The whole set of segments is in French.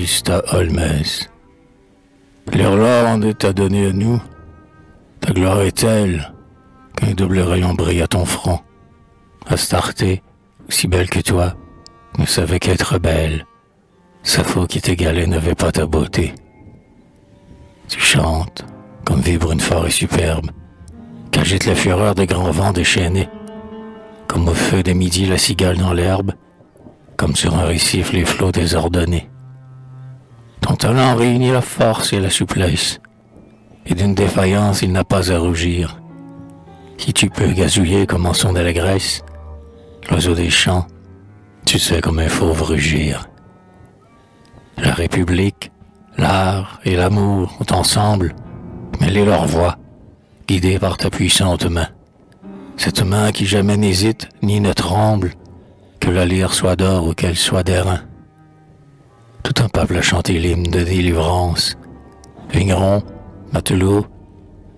Augusta Holmès. L'erreur en est à donner à nous. Ta gloire est telle qu'un double rayon brille à ton front. Astarté, aussi belle que toi, ne savait qu'être belle. Sappho qui t'égalait n'avait pas ta beauté. Tu chantes, comme vibre une forêt superbe, qu'agite la fureur des grands vents déchaînés. Comme au feu des midis la cigale dans l'herbe, comme sur un récif les flots désordonnés. Ton talent réunit la force et la souplesse, et d'une défaillance il n'a pas à rougir. Si tu peux gazouiller comme en son d'allégresse, l'oiseau des champs, tu sais comme un fauve rugir. La République, l'art et l'amour ont ensemble mêlé leur voix, guidée par ta puissante main. Cette main qui jamais n'hésite ni ne tremble, que la lyre soit d'or ou qu'elle soit d'airain. Tout un peuple a chanté l'hymne de délivrance. Vignerons, matelots,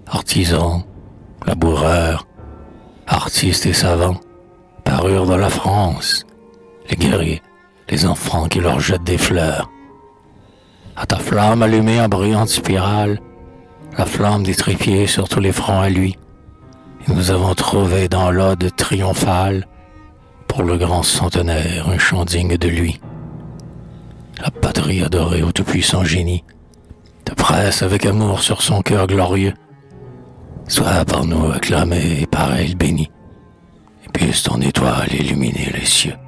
artisans, laboureurs, artistes et savants parurent dans la France, les guerriers, les enfants qui leur jettent des fleurs. À ta flamme allumée en brillante spirale, la flamme des trépieds sur tous les fronts à lui, et nous avons trouvé dans l'ode triomphale, pour le grand centenaire, un chant digne de lui. La patrie adorée au tout-puissant génie te presse avec amour sur son cœur glorieux. Sois par nous acclamé et par elle béni, et puisse ton étoile illuminer les cieux.